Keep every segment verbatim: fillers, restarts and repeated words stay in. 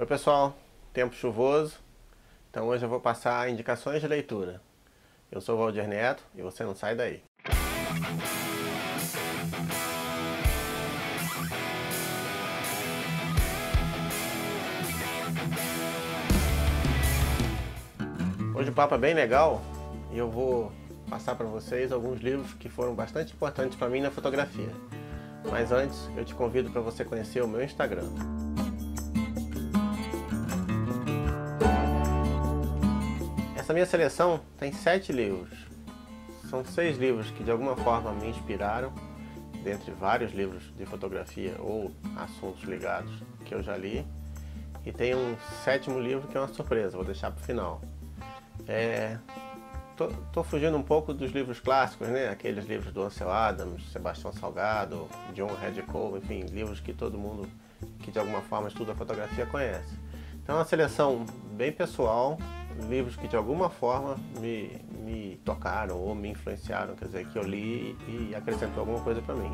Oi pessoal, tempo chuvoso, então hoje eu vou passar indicações de leitura. Eu sou o Waldyr Neto e você não sai daí. Hoje o papo é bem legal e eu vou passar para vocês alguns livros que foram bastante importantes para mim na fotografia. Mas antes, eu te convido para você conhecer o meu Instagram. Essa minha seleção tem sete livros. São seis livros que de alguma forma me inspiraram, dentre vários livros de fotografia ou assuntos ligados que eu já li. E tem um sétimo livro que é uma surpresa, vou deixar para o final. É... Tô, tô fugindo um pouco dos livros clássicos, né? Aqueles livros do Ansel Adams, Sebastião Salgado, John Hedgecoe, enfim, livros que todo mundo que de alguma forma estuda fotografia conhece. Então é uma seleção bem pessoal, livros que de alguma forma me, me tocaram ou me influenciaram, quer dizer, que eu li e acrescentou alguma coisa para mim.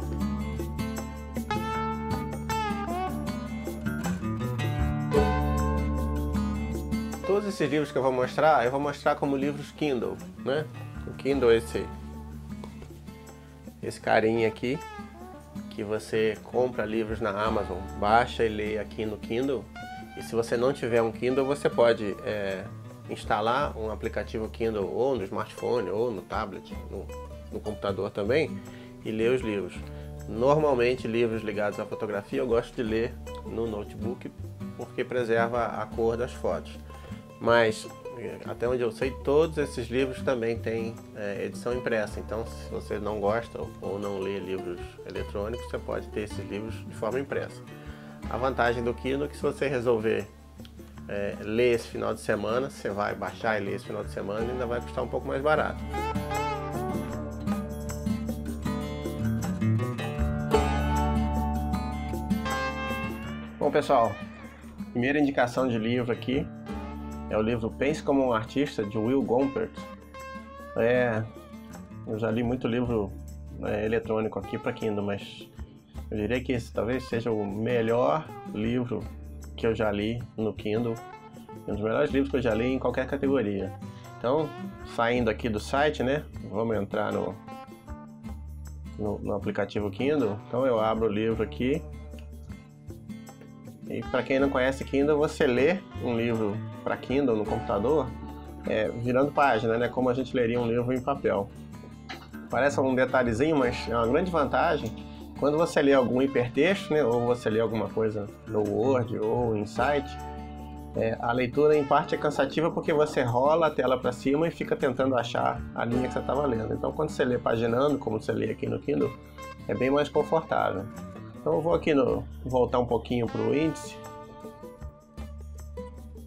Todos esses livros que eu vou mostrar, eu vou mostrar como livros Kindle, né? O Kindle é esse, esse carinha aqui, que você compra livros na Amazon, baixa e lê aqui no Kindle. E se você não tiver um Kindle, você pode é, instalar um aplicativo Kindle ou no smartphone, ou no tablet, no, no computador também, e ler os livros. Normalmente, livros ligados à fotografia, eu gosto de ler no notebook, porque preserva a cor das fotos. Mas, até onde eu sei, todos esses livros também têm é, edição impressa. Então, se você não gosta ou não lê livros eletrônicos, você pode ter esses livros de forma impressa. A vantagem do Kindle é que se você resolver é, ler esse final de semana, você vai baixar e ler esse final de semana e ainda vai custar um pouco mais barato. Bom, pessoal, primeira indicação de livro aqui. É o livro Pense como um Artista, de Will Gompertz. É, eu já li muito livro é, eletrônico aqui para Kindle, mas eu diria que esse talvez seja o melhor livro que eu já li no Kindle. Um dos melhores livros que eu já li em qualquer categoria. Então, saindo aqui do site, né? Vamos entrar no, no, no aplicativo Kindle. Então eu abro o livro aqui. E para quem não conhece Kindle, você lê um livro para Kindle no computador é, virando página, né? Como a gente leria um livro em papel. Parece um detalhezinho, mas é uma grande vantagem. Quando você lê algum hipertexto, né? Ou você lê alguma coisa no Word ou em site, é, a leitura em parte é cansativa porque você rola a tela para cima e fica tentando achar a linha que você estava lendo. Então quando você lê paginando, como você lê aqui no Kindle, é bem mais confortável. Então eu vou aqui no, voltar um pouquinho para o índice.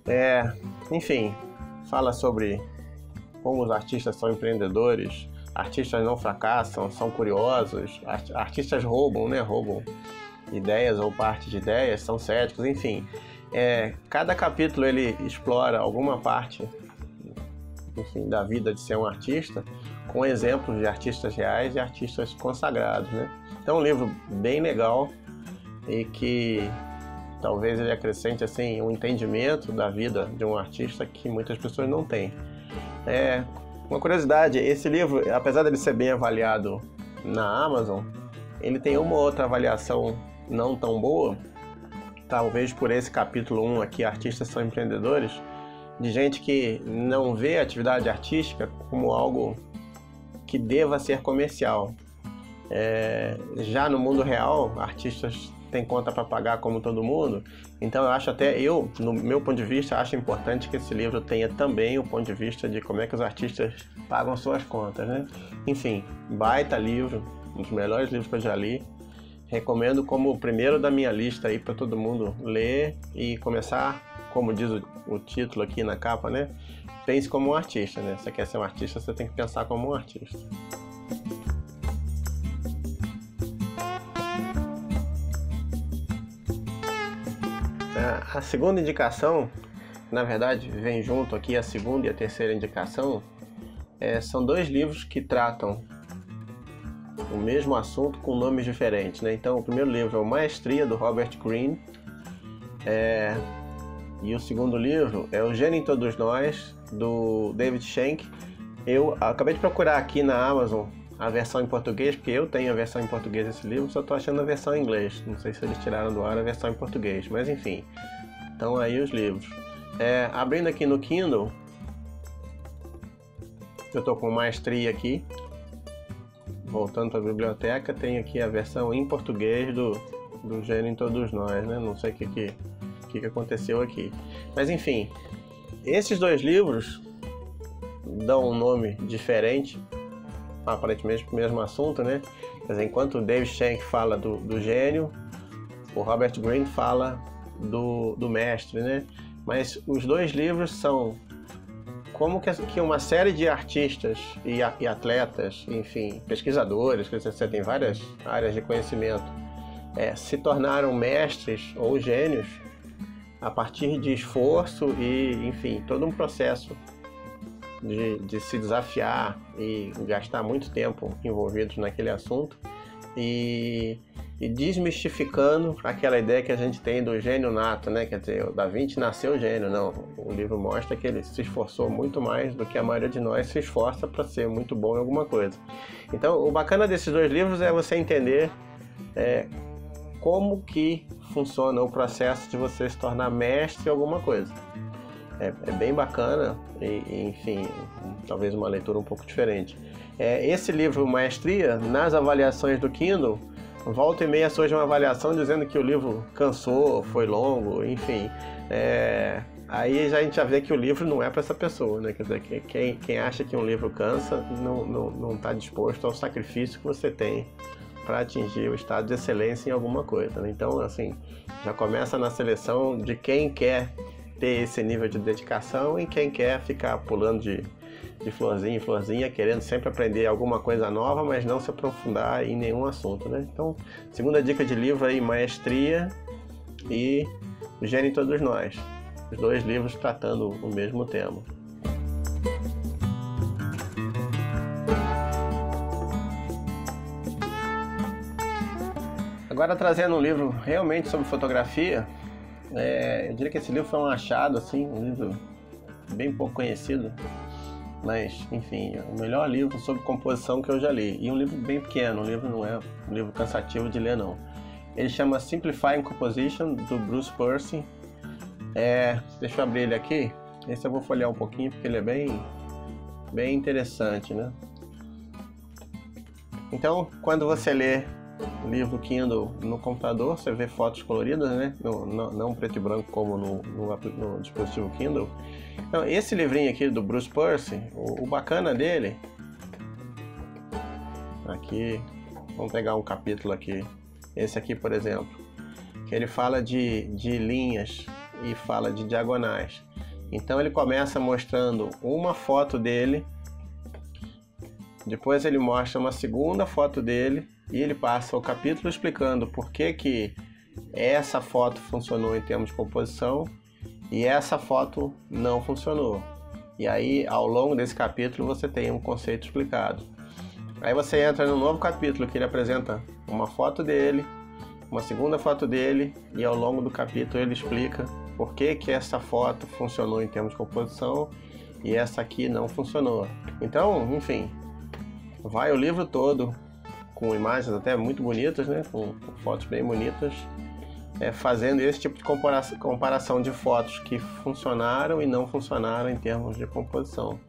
É, enfim, fala sobre como os artistas são empreendedores, artistas não fracassam, são curiosos, art, artistas roubam, né? Roubam ideias ou parte de ideias, são céticos, enfim. É, cada capítulo ele explora alguma parte, enfim, da vida de ser um artista, com exemplos de artistas reais e artistas consagrados, né? Então, um livro bem legal e que talvez ele acrescente assim, um entendimento da vida de um artista que muitas pessoas não têm. É, uma curiosidade, esse livro, apesar dele ser bem avaliado na Amazon, ele tem uma outra avaliação não tão boa, talvez por esse capítulo um aqui, Artistas são Empreendedores, de gente que não vê a atividade artística como algo que deva ser comercial. É, já no mundo real, artistas têm conta para pagar como todo mundo, então eu acho até, eu, no meu ponto de vista, acho importante que esse livro tenha também o ponto de vista de como é que os artistas pagam suas contas, né? Enfim, baita livro, um dos melhores livros que eu já li, recomendo como o primeiro da minha lista aí para todo mundo ler e começar, como diz o, o título aqui na capa, né? Pense como um artista, né? Se você quer ser um artista, você tem que pensar como um artista. A segunda indicação, na verdade, vem junto aqui a segunda e a terceira indicação, é, são dois livros que tratam o mesmo assunto com nomes diferentes, né? Então, o primeiro livro é o Maestria, do Robert Greene, é, E o segundo livro é O Gênio em Todos Nós, do David Shenk. Eu acabei de procurar aqui na Amazon a versão em português, porque eu tenho a versão em português desse livro, só estou achando a versão em inglês. Não sei se eles tiraram do ar a versão em português, mas enfim. Então aí os livros. É, abrindo aqui no Kindle, eu estou com Maestria aqui. Voltando para a biblioteca, tem aqui a versão em português do, do Gênio em Todos Nós, né? Não sei o que, que, que aconteceu aqui. Mas enfim, esses dois livros dão um nome diferente, aparentemente para o mesmo assunto, né? Mas enquanto o David Shenk fala do, do gênio, o Robert Greene fala do, do mestre, né? Mas os dois livros são como que uma série de artistas e atletas, enfim, pesquisadores, que você tem várias áreas de conhecimento, é, se tornaram mestres ou gênios a partir de esforço e, enfim, todo um processo de, de se desafiar e gastar muito tempo envolvidos naquele assunto e, e desmistificando aquela ideia que a gente tem do gênio nato, né? Quer dizer, o Da Vinci nasceu gênio, não. O livro mostra que ele se esforçou muito mais do que a maioria de nós se esforça para ser muito bom em alguma coisa. Então, o bacana desses dois livros é você entender é, como que funciona o processo de você se tornar mestre em alguma coisa. É, é bem bacana e, enfim, talvez uma leitura um pouco diferente. É, esse livro, Maestria, nas avaliações do Kindle, volta e meia surge uma avaliação dizendo que o livro cansou, foi longo, enfim. É, aí a gente já vê que o livro não é para essa pessoa, né? Quer dizer, quem, quem acha que um livro cansa não não, não tá disposto ao sacrifício que você tem para atingir o estado de excelência em alguma coisa, né? Então, assim, já começa na seleção de quem quer ter esse nível de dedicação e quem quer ficar pulando de, de florzinha em florzinha, querendo sempre aprender alguma coisa nova, mas não se aprofundar em nenhum assunto, né? Então, segunda dica de livro aí, Maestria e Gênio em Todos Nós. Os dois livros tratando o mesmo tema. Agora, trazendo um livro realmente sobre fotografia, É, eu diria que esse livro foi um achado, assim, um livro bem pouco conhecido, mas, enfim, é o melhor livro sobre composição que eu já li. E um livro bem pequeno, um livro não é um livro cansativo de ler, não. Ele chama Simplifying Composition, do Bruce Percy. É, deixa eu abrir ele aqui. Esse eu vou folhear um pouquinho, porque ele é bem, bem interessante, né? Então, quando você lê livro Kindle no computador, você vê fotos coloridas, né? No, no, não preto e branco como no, no, no dispositivo Kindle. Então, esse livrinho aqui do Bruce Percy, o, o bacana dele, aqui, vamos pegar um capítulo aqui, esse aqui, por exemplo, que ele fala de, de linhas e fala de diagonais. Então ele começa mostrando uma foto dele, depois ele mostra uma segunda foto dele, e ele passa o capítulo explicando por que que essa foto funcionou em termos de composição e essa foto não funcionou. E aí, ao longo desse capítulo, você tem um conceito explicado. Aí você entra num novo capítulo que ele apresenta uma foto dele, uma segunda foto dele, e ao longo do capítulo ele explica por que que essa foto funcionou em termos de composição e essa aqui não funcionou. Então, enfim, vai o livro todo com imagens até muito bonitas, né? Com, com fotos bem bonitas, é, fazendo esse tipo de compara comparação de fotos que funcionaram e não funcionaram em termos de composição.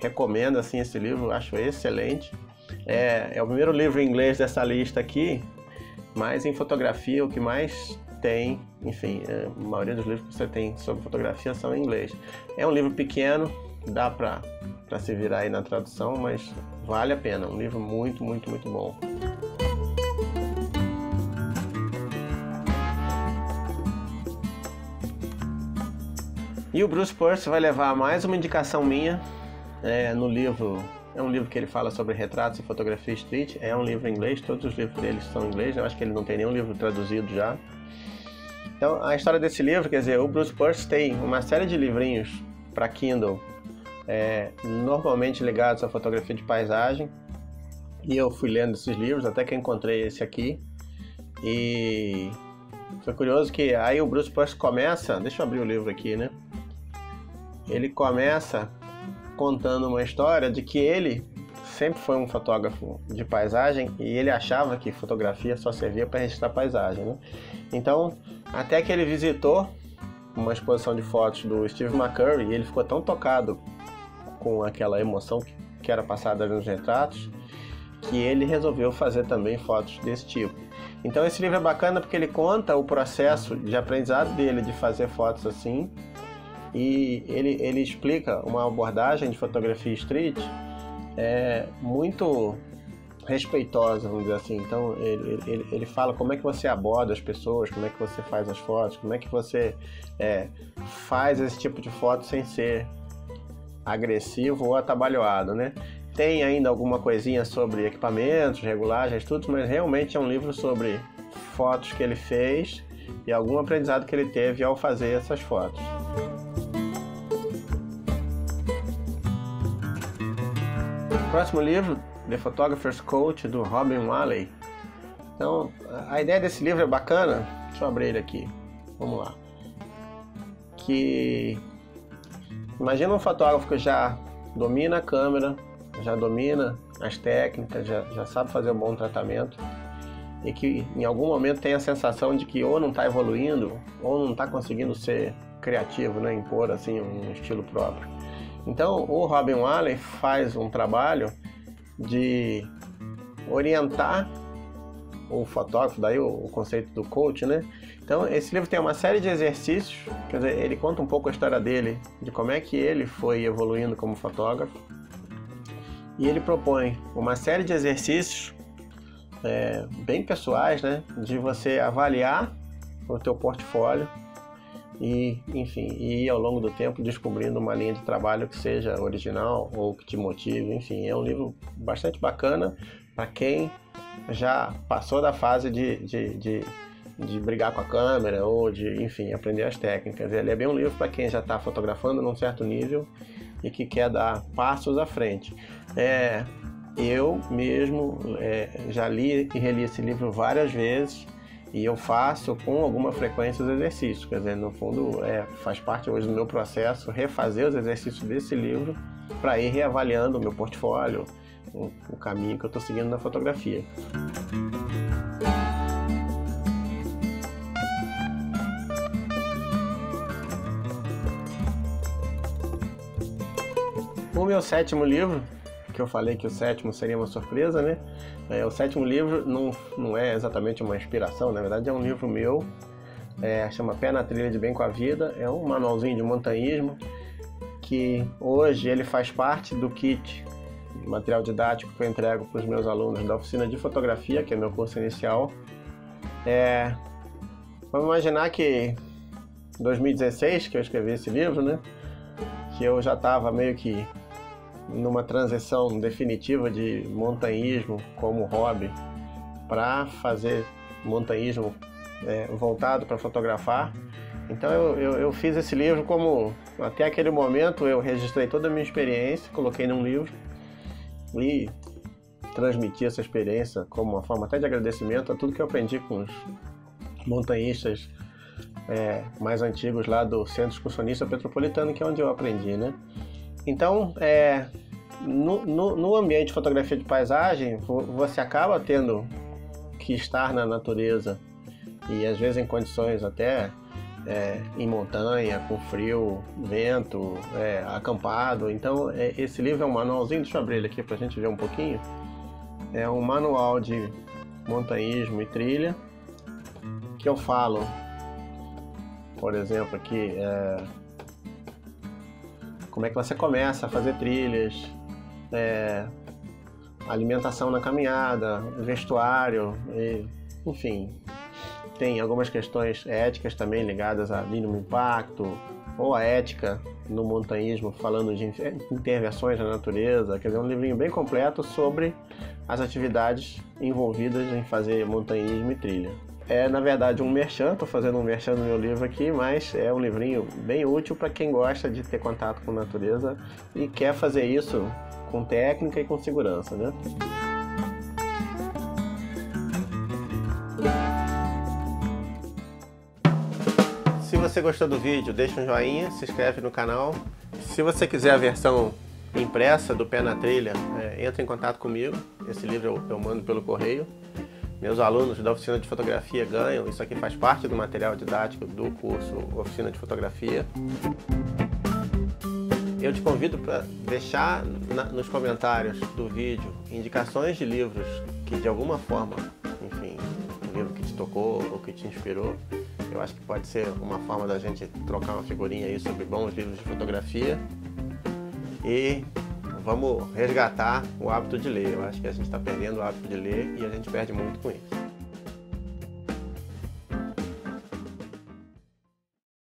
Recomendo, assim, esse livro, acho excelente. É, é o primeiro livro em inglês dessa lista aqui, mas em fotografia o que mais tem, enfim, é, a maioria dos livros que você tem sobre fotografia são em inglês. É um livro pequeno, dá para para se virar aí na tradução, mas vale a pena, um livro muito, muito, muito bom. E o Bruce Percy vai levar mais uma indicação minha é, no livro. É um livro que ele fala sobre retratos e fotografia street, é um livro em inglês, todos os livros dele são em inglês, eu acho que ele não tem nenhum livro traduzido já. Então, a história desse livro, quer dizer, o Bruce Percy tem uma série de livrinhos para Kindle, É, normalmente ligados à fotografia de paisagem, e eu fui lendo esses livros até que encontrei esse aqui, e Foi curioso que aí o Bruce Percy começa, deixa eu abrir o livro aqui, né? Ele começa contando uma história de que ele sempre foi um fotógrafo de paisagem e ele achava que fotografia só servia para registrar paisagem, né? Então, até que ele visitou uma exposição de fotos do Steve McCurry e ele ficou tão tocado com aquela emoção que era passada nos retratos que ele resolveu fazer também fotos desse tipo. Então esse livro é bacana porque ele conta o processo de aprendizado dele de fazer fotos assim e ele, ele explica uma abordagem de fotografia street é muito respeitosa, vamos dizer assim. Então ele, ele, ele fala como é que você aborda as pessoas, como é que você faz as fotos, como é que você é, faz esse tipo de foto sem ser agressivo ou atabalhoado, né? Tem ainda alguma coisinha sobre equipamentos, regulagens, tudo, mas realmente é um livro sobre fotos que ele fez e algum aprendizado que ele teve ao fazer essas fotos. O próximo livro, The Photographer's Coach, do Robin Waley. Então, a ideia desse livro é bacana, deixa eu abrir ele aqui, vamos lá. Que... Imagina um fotógrafo que já domina a câmera, já domina as técnicas, já, já sabe fazer um bom tratamento e que em algum momento tem a sensação de que ou não está evoluindo ou não está conseguindo ser criativo, né? Impor assim um estilo próprio. Então o Robin Waley faz um trabalho de orientar o fotógrafo, daí o, o conceito do coach, né? Então esse livro tem uma série de exercícios, quer dizer, ele conta um pouco a história dele, de como é que ele foi evoluindo como fotógrafo. E ele propõe uma série de exercícios é, bem pessoais, né? De você avaliar o teu portfólio e, enfim, ir ao longo do tempo descobrindo uma linha de trabalho que seja original ou que te motive. Enfim, é um livro bastante bacana para quem já passou da fase de, de, de, de brigar com a câmera ou de, enfim, aprender as técnicas. Ele é bem um livro para quem já está fotografando num certo nível e que quer dar passos à frente. É, eu mesmo é, já li e reli esse livro várias vezes e eu faço com alguma frequência os exercícios, quer dizer, no fundo é, faz parte hoje do meu processo refazer os exercícios desse livro para ir reavaliando o meu portfólio, o, o caminho que eu estou seguindo na fotografia. O meu sétimo livro, que eu falei que o sétimo seria uma surpresa, né? É, o sétimo livro não, não é exatamente uma inspiração, na verdade é um livro meu, é, chama Pé na Trilha de Bem com a Vida, é um manualzinho de montanhismo, que hoje ele faz parte do kit de material didático que eu entrego para os meus alunos da Oficina de Fotografia, que é meu curso inicial. É, vamos imaginar que em dois mil e dezesseis, que eu escrevi esse livro, né? Que eu já estava meio que numa transição definitiva de montanhismo como hobby para fazer montanhismo é, voltado para fotografar. Então eu, eu, eu fiz esse livro como, até aquele momento eu registrei toda a minha experiência, coloquei num livro e transmiti essa experiência como uma forma até de agradecimento a tudo que eu aprendi com os montanhistas é, mais antigos lá do Centro Excursionista Petropolitano, que é onde eu aprendi, né? Então, é, no, no, no ambiente de fotografia de paisagem, você acaba tendo que estar na natureza e às vezes em condições até é, em montanha, com frio, vento, é, acampado. Então, é, esse livro é um manualzinho, deixa eu abrir ele aqui para a gente ver um pouquinho. É um manual de montanhismo e trilha, que eu falo, por exemplo, aqui... É, como é que você começa a fazer trilhas, é, alimentação na caminhada, vestuário, e, enfim. Tem algumas questões éticas também ligadas a mínimo impacto, ou a ética no montanhismo, falando de intervenções na natureza. Quer dizer, um livrinho bem completo sobre as atividades envolvidas em fazer montanhismo e trilha. É, na verdade, um merchan, estou fazendo um merchan no meu livro aqui, mas é um livrinho bem útil para quem gosta de ter contato com a natureza e quer fazer isso com técnica e com segurança, né? você gostou do vídeo, deixa um joinha, se inscreve no canal. Se você quiser a versão impressa do Pé na Trilha, é, entra em contato comigo. Esse livro eu, eu mando pelo correio. Meus alunos da Oficina de Fotografia ganham. Isso aqui faz parte do material didático do curso Oficina de Fotografia. Eu te convido para deixar na, nos comentários do vídeo indicações de livros que de alguma forma, enfim, um livro que te tocou ou que te inspirou. Eu acho que pode ser uma forma da gente trocar uma figurinha aí sobre bons livros de fotografia. E vamos resgatar o hábito de ler. Eu acho que a gente está perdendo o hábito de ler e a gente perde muito com isso.